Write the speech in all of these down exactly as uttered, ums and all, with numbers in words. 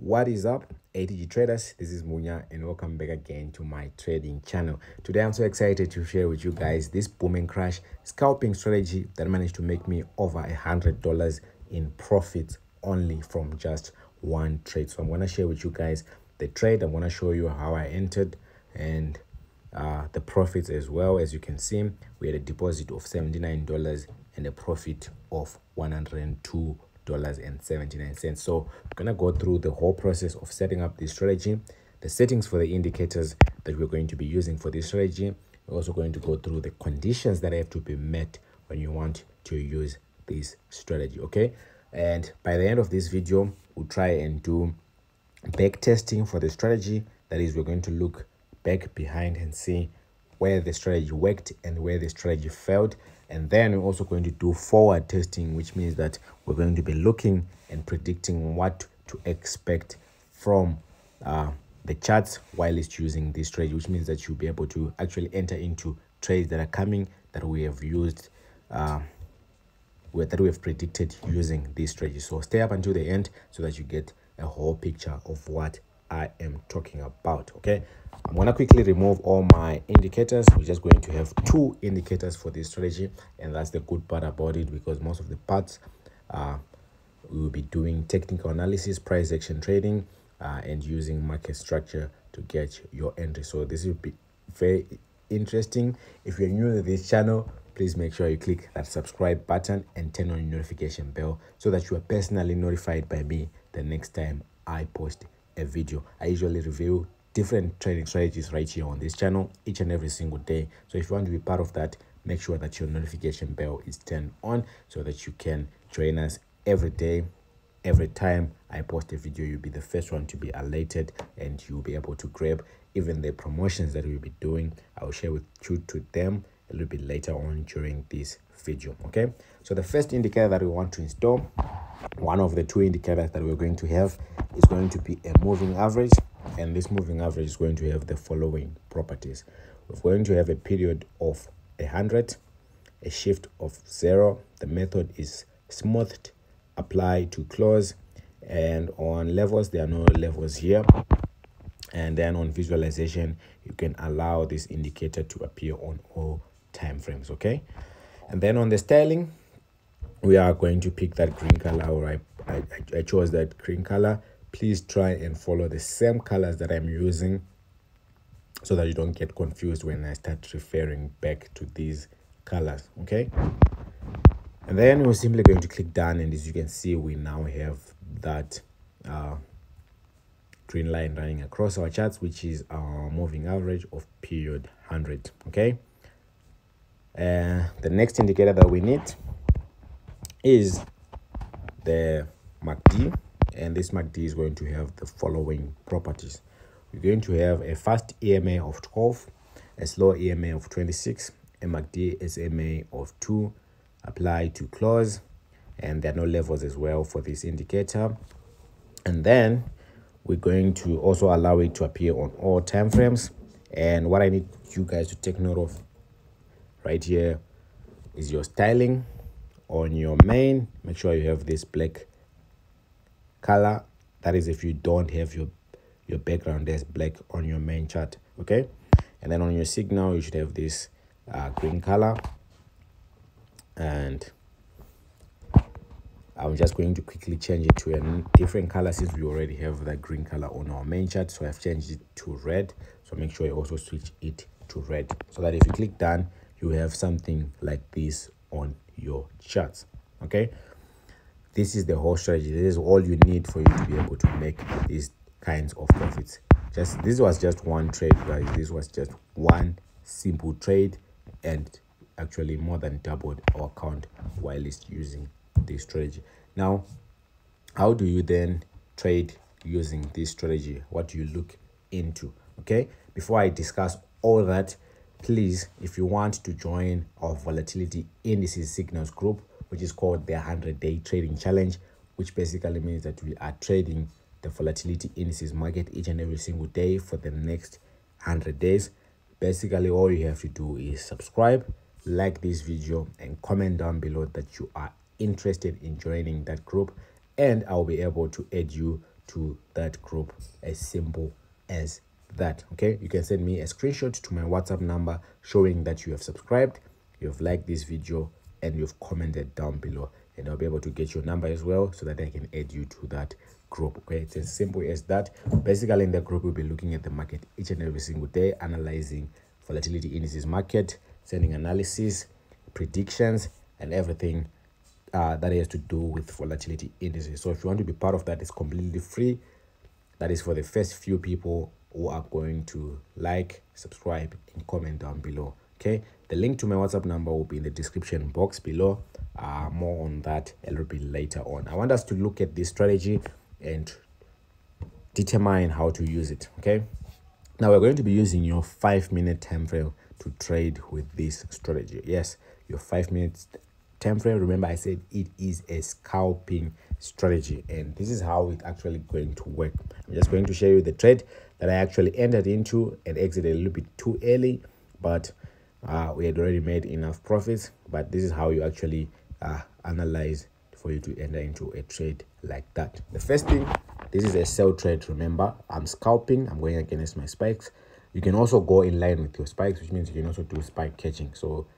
What is up, A T G traders? This is Munya and welcome back again to my trading channel. Today I'm so excited to share with you guys this boom and crash scalping strategy that managed to make me over a hundred dollars in profits only from just one trade. So I'm going to share with you guys the trade. I'm going to show you how I entered and uh the profits as well. As you can see, we had a deposit of seventy-nine dollars and a profit of one hundred two dollars and seventy-nine cents. So I'm gonna go through the whole process of setting up this strategy, the settings for the indicators that we're going to be using for this strategy. We're also going to go through the conditions that have to be met when you want to use this strategy, okay? And by the end of this video, we'll try and do back testing for the strategy. That is, we're going to look back behind and see where the strategy worked and where the strategy failed. And then we're also going to do forward testing, which means that we're going to be looking and predicting what to expect from uh, the charts while it's using this strategy, which means that you'll be able to actually enter into trades that are coming that we have used, uh, that we have predicted using this strategy. So stay up until the end so that you get a whole picture of what I am talking about, okay? I'm gonna quickly remove all my indicators. We're just going to have two indicators for this strategy, and that's the good part about it, because most of the parts uh we will be doing technical analysis, price action trading, uh, and using market structure to get your entry. So this will be very interesting. If you're new to this channel, please make sure you click that subscribe button and turn on your notification bell so that you are personally notified by me the next time I post a video. I usually review different trading strategies right here on this channel each and every single day. So if you want to be part of that, make sure that your notification bell is turned on so that you can join us every day. Every time I post a video, you'll be the first one to be alerted, and you'll be able to grab even the promotions that we'll be doing. I'll share with you to them a little bit later on during this video, okay? So the first indicator that we want to install, one of the two indicators that we're going to have, is going to be a moving average. And this moving average is going to have the following properties. We're going to have a period of one hundred, a shift of zero. The method is smoothed, apply to close, and on levels, there are no levels here. And then on visualization, you can allow this indicator to appear on all time frames, okay? And then on the styling, we are going to pick that green color, or I, I, I chose that green color. Please try and follow the same colors that I'm using so that you don't get confused when I start referring back to these colors, okay? And then we're simply going to click done, and as you can see, we now have that uh, green line running across our charts, which is our moving average of period one hundred, okay? Uh, the next indicator that we need is the M A C D. And this M A C D is going to have the following properties. We're going to have a fast E M A of twelve, a slow E M A of twenty-six, a M A C D S M A of two, apply to close, and there are no levels as well for this indicator. And then we're going to also allow it to appear on all time frames. And what I need you guys to take note of right here is your styling. On your main, make sure you have this black color. That is if you don't have your your background as black on your main chart, okay? And then on your signal, you should have this uh, green color. And I'm just going to quickly change it to a different color since we already have that green color on our main chart. So I've changed it to red, so make sure you also switch it to red so that if you click done, you have something like this on your charts, okay? This is the whole strategy. This is all you need for you to be able to make these kinds of profits. Just this was just one trade, guys. This was just one simple trade, and actually more than doubled our account while it's using this strategy. Now, how do you then trade using this strategy? What do you look into? Okay, before I discuss all that, please, if you want to join our volatility indices signals group, which is called the one hundred day trading challenge, which basically means that we are trading the volatility indices market each and every single day for the next one hundred days. Basically, all you have to do is subscribe, like this video, and comment down below that you are interested in joining that group, and I'll be able to add you to that group, as simple as that. Okay, you can send me a screenshot to my WhatsApp number showing that you have subscribed, you have liked this video, and you've commented down below, and I'll be able to get your number as well so that I can add you to that group. Okay, it's as simple as that. Basically, in the group, we'll be looking at the market each and every single day, analyzing volatility indices market, sending analysis, predictions, and everything uh, that has to do with volatility indices. So if you want to be part of that, it's completely free. That is for the first few people who are going to like, subscribe, and comment down below. Okay, the link to my WhatsApp number will be in the description box below. Uh, more on that a little bit later on. I want us to look at this strategy and determine how to use it. Okay, now we're going to be using your five minute time frame to trade with this strategy. Yes, your five minutes time frame. Remember, I said it is a scalping strategy, and this is how it's actually going to work. I'm just going to show you the trade that I actually entered into and exited a little bit too early, but uh we had already made enough profits. But this is how you actually uh analyze for you to enter into a trade like that. The first thing, this is a sell trade. Remember, I'm scalping, I'm going against my spikes. You can also go in line with your spikes, which means you can also do spike catching. So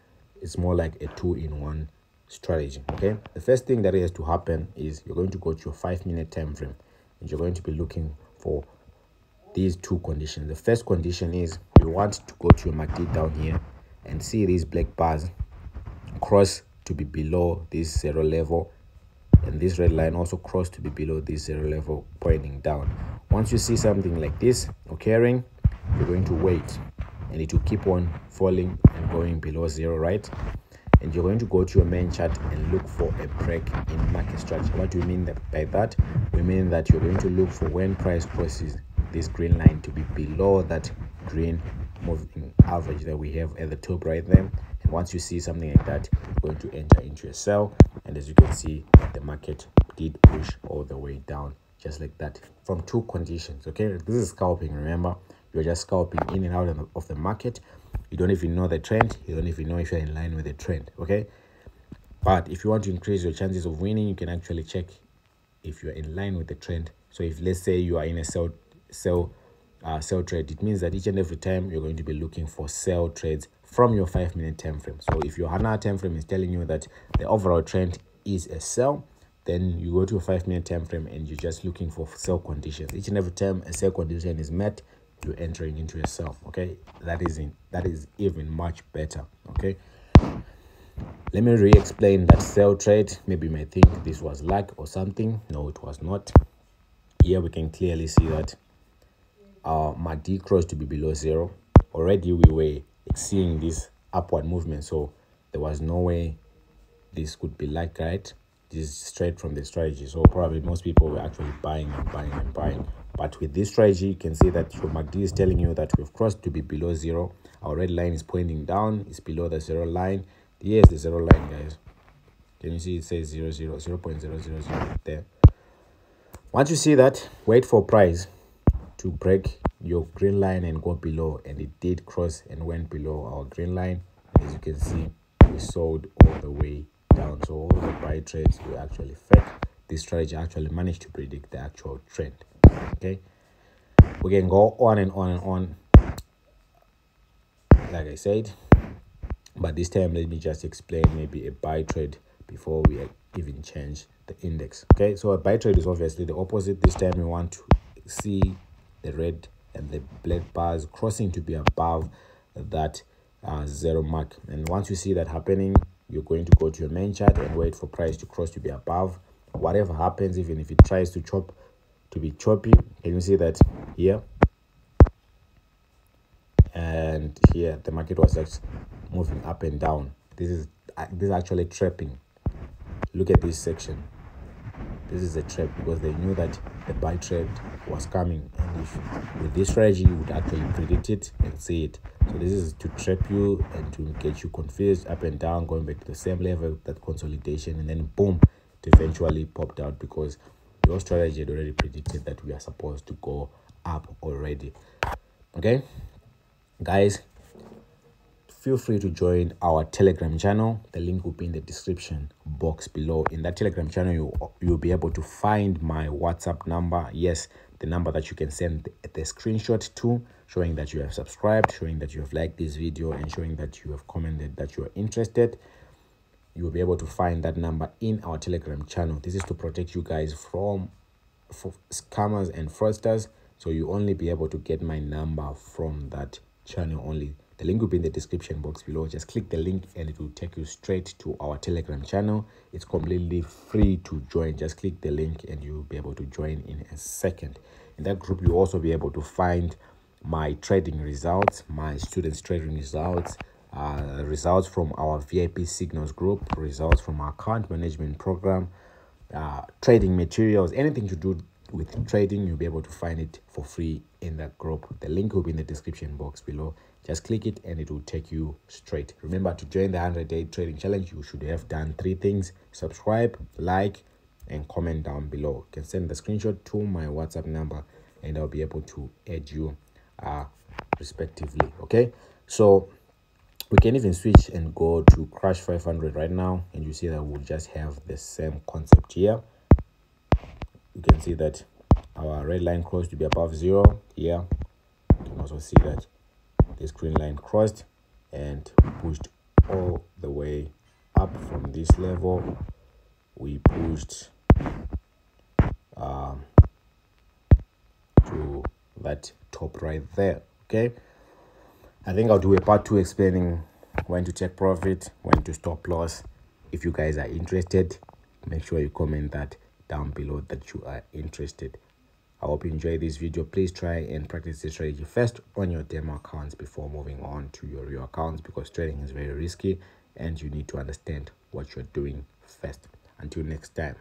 it's more like a two-in-one strategy. Okay, the first thing that has to happen is you're going to go to your five minute time frame, and you're going to be looking for these two conditions. The first condition is you want to go to your M A C D down here and see these black bars cross to be below this zero level, and this red line also cross to be below this zero level, pointing down. Once you see something like this occurring, you're going to wait, and it will keep on falling and going below zero, right? And you're going to go to your main chart and look for a break in market structure. What do we mean by that? We mean that you're going to look for when price crosses this green line to be below that green moving average that we have at the top right there. And once you see something like that, you're going to enter into a sell. And as you can see, the market did push all the way down, just like that, from two conditions. Okay, this is scalping. Remember, you're just scalping in and out of the market. You don't even know the trend, you don't even know if you're in line with the trend. Okay, but if you want to increase your chances of winning, you can actually check if you're in line with the trend. So if, let's say, you are in a sell sell Uh, sell trade, it means that each and every time you're going to be looking for sell trades from your five minute time frame. So if your Hana time frame is telling you that the overall trend is a sell, then you go to a five minute time frame and you're just looking for sell conditions. Each and every time a sell condition is met, you're entering into a sell. Okay, that is in that is even much better. Okay, let me re-explain that sell trade. Maybe you may think this was luck or something. No, it was not. Here we can clearly see that our uh, M A C D crossed to be below zero. Already we were seeing this upward movement, so there was no way this could be like, right? This is straight from the strategy. So probably most people were actually buying and buying and buying. But with this strategy, you can see that your M A C D is telling you that we've crossed to be below zero. Our red line is pointing down, it's below the zero line. Here's the zero line, guys. Can you see it says zero zero zero point zero zero zero there? Once you see that, wait for price to break your green line and go below, and it did cross and went below our green line. As you can see, we sold all the way down. So all the buy trades were actually fake. This strategy actually managed to predict the actual trend. Okay, we can go on and on and on, like I said, but this time let me just explain maybe a buy trade before we even change the index. Okay, so a buy trade is obviously the opposite. This time we want to see the red and the black bars crossing to be above that uh, zero mark. And once you see that happening, you're going to go to your main chart and wait for price to cross to be above. Whatever happens, even if it tries to chop to be choppy, can you see that here and here the market was just moving up and down. This is uh, this is actually trapping. Look at this section. This is a trap because they knew that the buy trade was coming, and if with this strategy you would actually predict it and see it. So this is to trap you and to get you confused, up and down, going back to the same level, that consolidation, and then boom, it eventually popped out because your strategy had already predicted that we are supposed to go up already. Okay, guys, feel free to join our Telegram channel. The link will be in the description box below. In that Telegram channel, you, you'll be able to find my WhatsApp number. Yes, the number that you can send the, the screenshot to, showing that you have subscribed, showing that you have liked this video, and showing that you have commented that you are interested. You will be able to find that number in our Telegram channel. This is to protect you guys from scammers and fraudsters. So you only be able to get my number from that channel only. The link will be in the description box below. Just click the link and it will take you straight to our Telegram channel. It's completely free to join. Just click the link and you'll be able to join in a second. In that group, you'll also be able to find my trading results, my students' trading results, uh results from our V I P signals group, results from our account management program, uh trading materials, anything to do with trading, you'll be able to find it for free in that group. The link will be in the description box below. Just click it and it will take you straight. Remember, to join the one hundred day trading challenge, you should have done three things: subscribe, like, and comment down below. You can send the screenshot to my WhatsApp number and I'll be able to add you uh respectively. Okay, so we can even switch and go to Crash five hundred right now, and you see that we'll just have the same concept here. You can see that our red line crossed to be above zero here. You can also see that this green line crossed and pushed all the way up from this level. We pushed um, to that top right there. Okay, I think I'll do a part two explaining when to take profit, when to stop loss. If you guys are interested, make sure you comment that down below that you are interested. I hope you enjoyed this video. Please try and practice this strategy first on your demo accounts before moving on to your real accounts, because trading is very risky and you need to understand what you're doing first. Until next time.